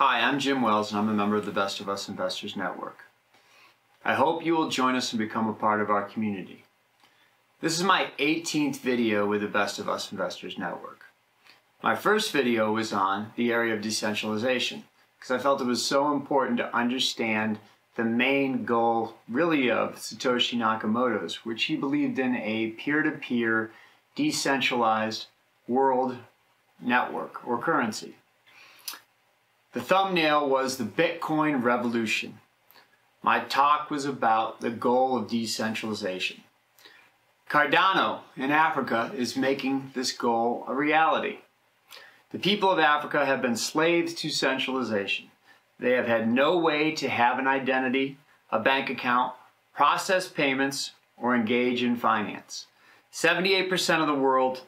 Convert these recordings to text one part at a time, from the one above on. Hi, I'm Jim Wells and I'm a member of the Best of Us Investors Network. I hope you will join us and become a part of our community. This is my 18th video with the Best of Us Investors Network. My first video was on the area of decentralization because I felt it was so important to understand the main goal really of Satoshi Nakamoto's, which he believed in a peer-to-peer decentralized world network or currency. The thumbnail was the Bitcoin revolution. My talk was about the goal of decentralization. Cardano in Africa is making this goal a reality. The people of Africa have been slaves to centralization. They have had no way to have an identity, a bank account, process payments, or engage in finance. 78% of the world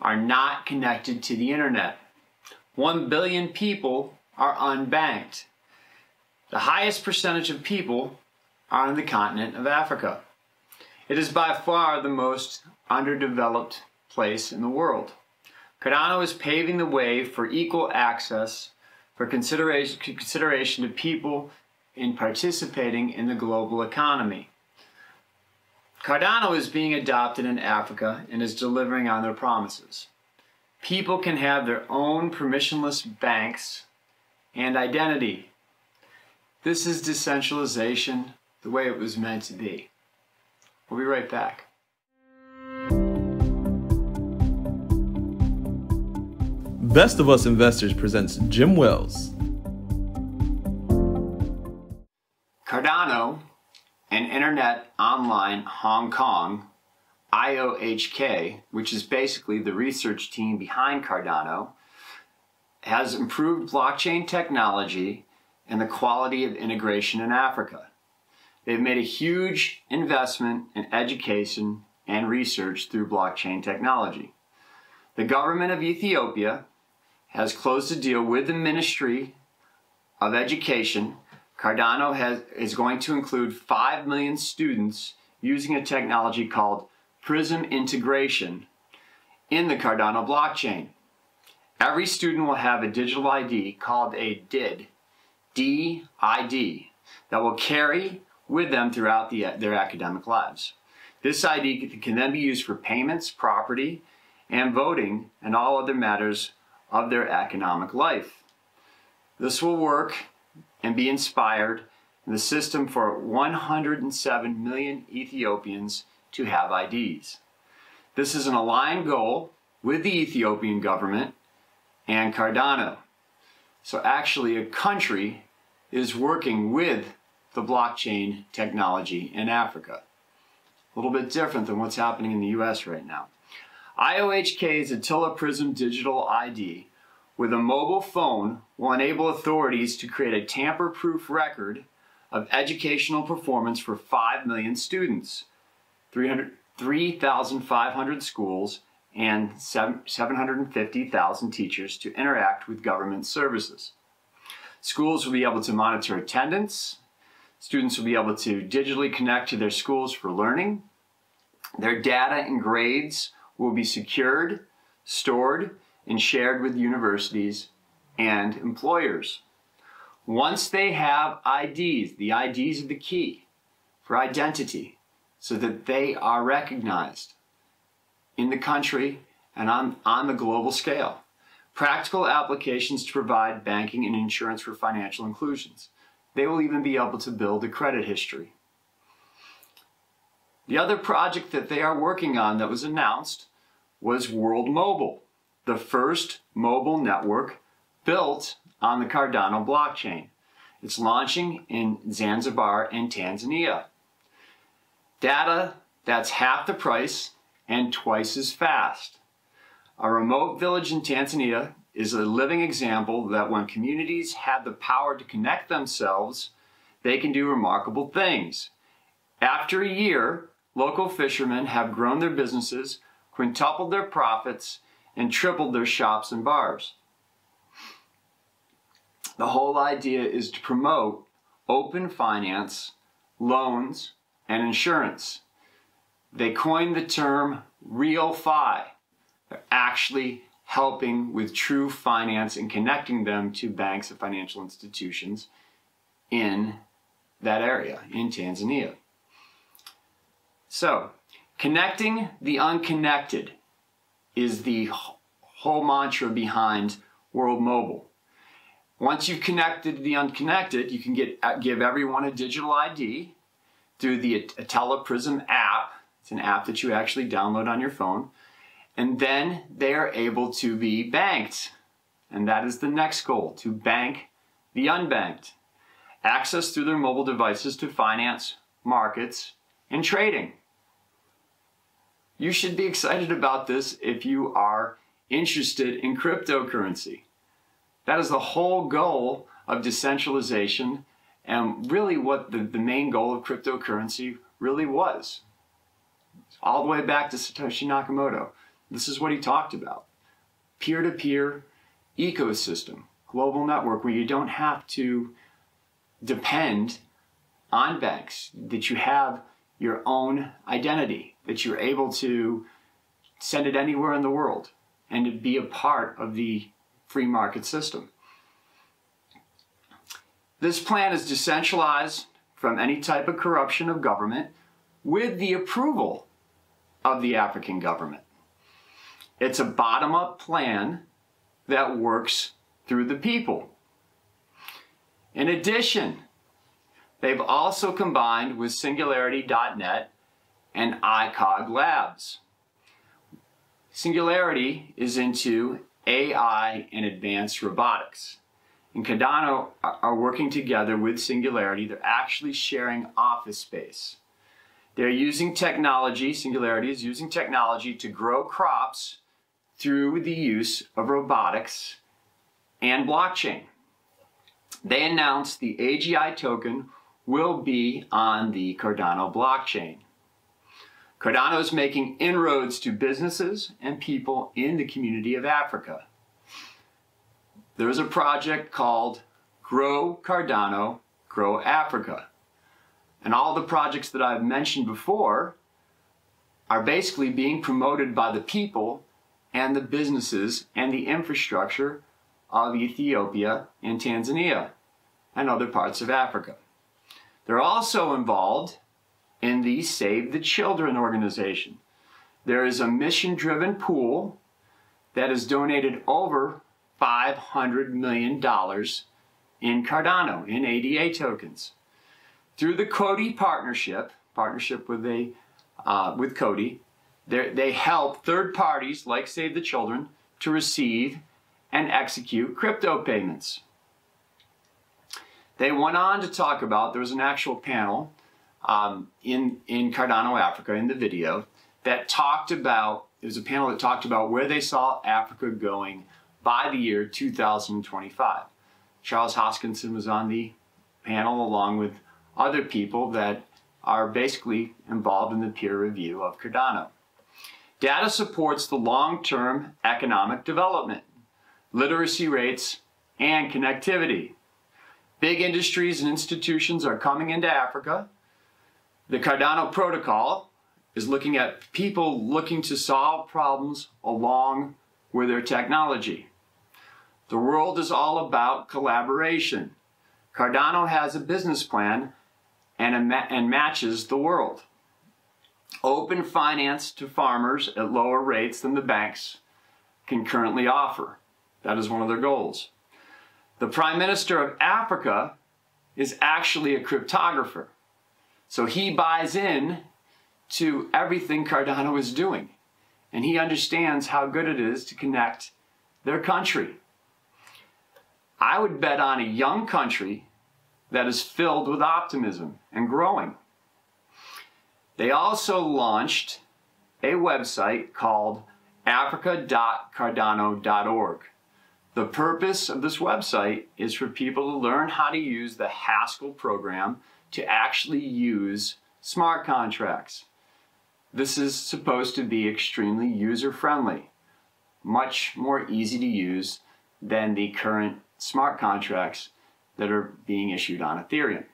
are not connected to the internet. 1 billion people are unbanked. The highest percentage of people are on the continent of Africa. It is by far the most underdeveloped place in the world. Cardano is paving the way for equal access for consideration to people in participating in the global economy. Cardano is being adopted in Africa and is delivering on their promises. People can have their own permissionless banks and identity. This is decentralization the way it was meant to be. We'll be right back. Best of Us Investors presents Jim Wells. Cardano and Internet Online Hong Kong, IOHK, which is basically the research team behind Cardano, has improved blockchain technology and the quality of integration in Africa. They've made a huge investment in education and research through blockchain technology. The government of Ethiopia has closed a deal with the Ministry of Education. Cardano is going to include 5 million students using a technology called Prism integration in the Cardano blockchain. Every student will have a digital ID called a DID, D-I-D, that will carry with them throughout their academic lives. This ID can then be used for payments, property, and voting, and all other matters of their economic life. This will work and be inspired in the system for 107 million Ethiopians to have IDs. This is an aligned goal with the Ethiopian government and Cardano. So actually a country is working with the blockchain technology in Africa. A little bit different than what's happening in the US right now. IOHK's Atala Prism digital ID with a mobile phone will enable authorities to create a tamper-proof record of educational performance for 5 million students, 3,500 schools, and 750,000 teachers to interact with government services. Schools will be able to monitor attendance. Students will be able to digitally connect to their schools for learning. Their data and grades will be secured, stored, and shared with universities and employers. Once they have IDs, the IDs are the key for identity so that they are recognized in the country and on the global scale. Practical applications to provide banking and insurance for financial inclusions. They will even be able to build a credit history. The other project that they are working on that was announced was World Mobile, the first mobile network built on the Cardano blockchain. It's launching in Zanzibar and Tanzania. Data that's half the price and twice as fast. A remote village in Tanzania is a living example that when communities have the power to connect themselves, they can do remarkable things. After a year, local fishermen have grown their businesses, quintupled their profits, and tripled their shops and bars. The whole idea is to promote open finance, loans, and insurance. They coined the term real-fi. They're actually helping with true finance and connecting them to banks and financial institutions in that area, in Tanzania. So, connecting the unconnected is the whole mantra behind World Mobile. Once you've connected the unconnected, you can give everyone a digital ID through the Atala Prism app. It's an app that you actually download on your phone. And then they are able to be banked. And that is the next goal, to bank the unbanked. Access through their mobile devices to finance, markets, and trading. You should be excited about this if you are interested in cryptocurrency. That is the whole goal of decentralization and really what the main goal of cryptocurrency really was. All the way back to Satoshi Nakamoto. This is what he talked about. Peer-to-peer ecosystem, global network where you don't have to depend on banks, that you have your own identity, that you're able to send it anywhere in the world and to be a part of the free market system. This plan is decentralized from any type of corruption of government with the approval of the African government. It's a bottom-up plan that works through the people. In addition, they've also combined with Singularity.Net and iCog Labs. Singularity is into AI and advanced robotics. And Cardano are working together with Singularity. They're actually sharing office space. They're using technology, Singularity is using technology to grow crops through the use of robotics and blockchain. They announced the AGI token will be on the Cardano blockchain. Cardano is making inroads to businesses and people in the community of Africa. There is a project called Grow Cardano, Grow Africa. And all the projects that I've mentioned before are basically being promoted by the people and the businesses and the infrastructure of Ethiopia and Tanzania and other parts of Africa. They're also involved in the Save the Children organization. There is a mission-driven pool that has donated over $500 million in Cardano, in ADA tokens. Through the Coti partnership with Coti, they help third parties like Save the Children to receive and execute crypto payments. They went on to talk about, there was an actual panel in Cardano Africa in the video that talked about, it was a panel that talked about where they saw Africa going by the year 2025. Charles Hoskinson was on the panel along with other people that are basically involved in the peer review of Cardano. Data supports the long-term economic development, literacy rates, and connectivity. Big industries and institutions are coming into Africa. The Cardano protocol is looking at people looking to solve problems along with their technology. The world is all about collaboration. Cardano has a business plan and matches the world. Open finance to farmers at lower rates than the banks can currently offer. That is one of their goals. The Prime Minister of Africa is actually a cryptographer. So he buys in to everything Cardano is doing. And he understands how good it is to connect their country. I would bet on a young country that is filled with optimism and growing. They also launched a website called africa.cardano.org. The purpose of this website is for people to learn how to use the Haskell program to actually use smart contracts. This is supposed to be extremely user-friendly, much more easy to use than the current smart contracts that are being issued on Ethereum.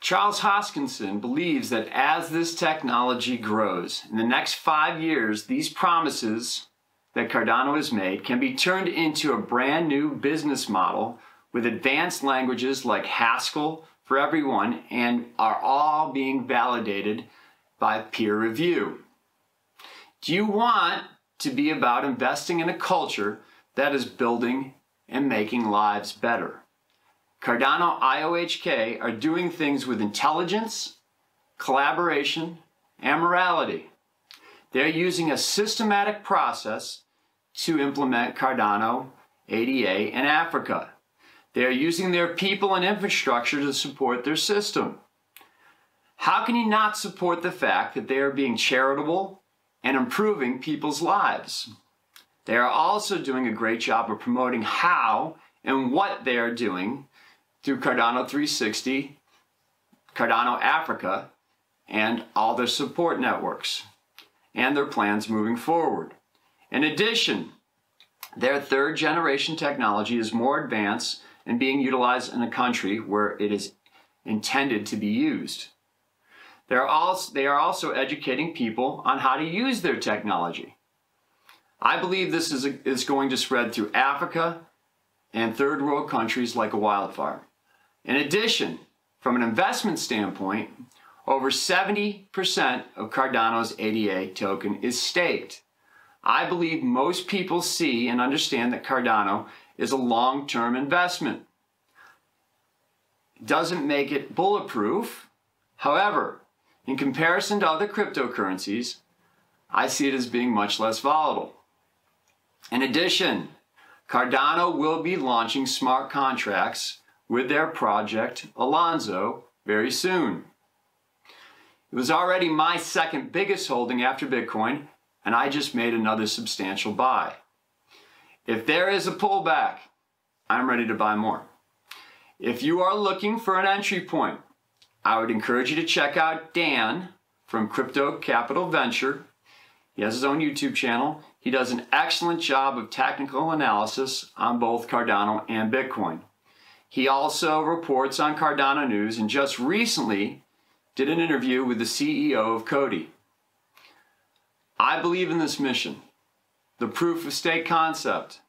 Charles Hoskinson believes that as this technology grows, in the next 5 years, these promises that Cardano has made can be turned into a brand new business model with advanced languages like Haskell for everyone, and are all being validated by peer review. Do you want to be about investing in a culture that is building and making lives better? Cardano IOHK are doing things with intelligence, collaboration, and morality. They're using a systematic process to implement Cardano, ADA, and Africa. They're using their people and infrastructure to support their system. How can you not support the fact that they are being charitable and improving people's lives? They are also doing a great job of promoting how and what they are doing through Cardano 360, Cardano Africa, and all their support networks, and their plans moving forward. In addition, their third generation technology is more advanced and being utilized in a country where it is intended to be used. They are also educating people on how to use their technology. I believe this is going to spread through Africa and third world countries like a wildfire. In addition, from an investment standpoint, over 70% of Cardano's ADA token is staked. I believe most people see and understand that Cardano is a long-term investment. It doesn't make it bulletproof. However, in comparison to other cryptocurrencies, I see it as being much less volatile. In addition, Cardano will be launching smart contracts with their project Alonzo very soon. It was already my second biggest holding after Bitcoin, and I just made another substantial buy. If there is a pullback, I'm ready to buy more. If you are looking for an entry point, I would encourage you to check out Dan from Crypto Capital Venture. He has his own YouTube channel. He does an excellent job of technical analysis on both Cardano and Bitcoin. He also reports on Cardano news and just recently did an interview with the CEO of Coti. I believe in this mission, the proof of stake concept,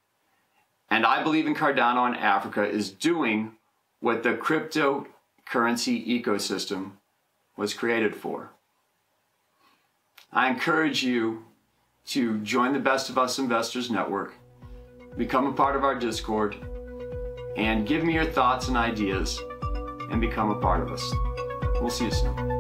and I believe in Cardano, and Africa is doing what the cryptocurrency ecosystem was created for. I encourage you to join the Best of Us Investors Network, become a part of our Discord, and give me your thoughts and ideas, and become a part of us. We'll see you soon.